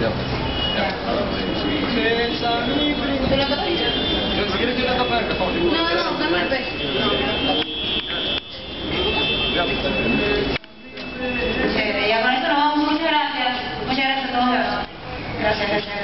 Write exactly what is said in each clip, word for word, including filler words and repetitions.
Chévere, ya con esto nos vamos. Muchas gracias. Muchas gracias a todos. Gracias, gracias, gracias.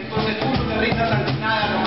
Entonces tú no te rindas ante nada.